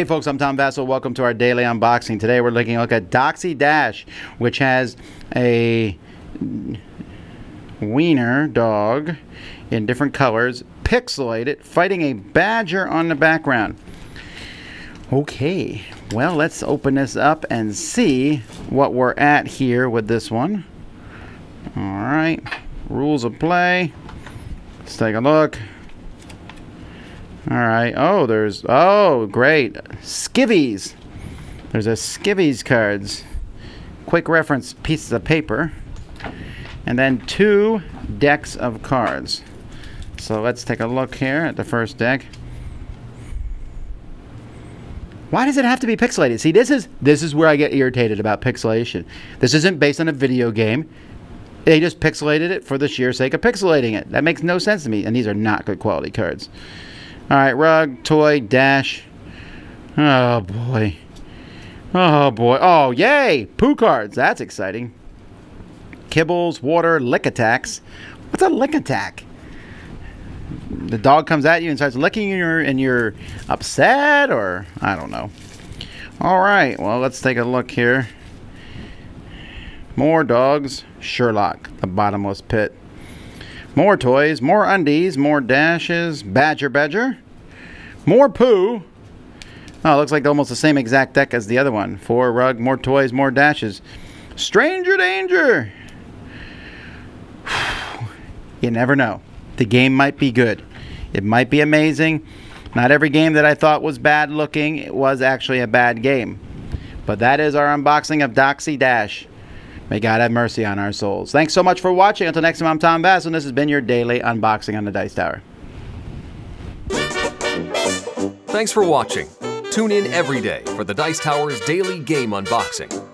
Hey folks, I'm Tom Vasel. Welcome to our daily unboxing. Today we're looking at Doxie Dash, which has a wiener dog in different colors, pixelated, fighting a badger on the background. Okay, well, let's open this up and see what we're at here with this one. All right, rules of play. Let's take a look. All right. Oh, there's... Oh, great. Skivvies. There's a Skivvies cards. Quick reference pieces of paper. And then two decks of cards. So let's take a look here at the first deck. Why does it have to be pixelated? See, this is where I get irritated about pixelation. This isn't based on a video game. They just pixelated it for the sheer sake of pixelating it. That makes no sense to me. And these are not good quality cards. All right, rug, toy, dash. Oh, boy. Oh, boy. Oh, yay! Poo cards. That's exciting. Kibbles, water, lick attacks. What's a lick attack? The dog comes at you and starts licking you and you're upset, or I don't know. All right, well, let's take a look here. More dogs. Sherlock, the bottomless pit. More toys, more undies, more dashes, badger, more poo. Oh, it looks like almost the same exact deck as the other one. Four rug, more toys, more dashes. Stranger danger. You never know. The game might be good. It might be amazing. Not every game that I thought was bad looking, it was actually a bad game. But that is our unboxing of Doxie Dash. May God have mercy on our souls. Thanks so much for watching. Until next time, I'm Tom Vasel, and this has been your daily unboxing on the Dice Tower. Thanks for watching. Tune in every day for the Dice Tower's daily game unboxing.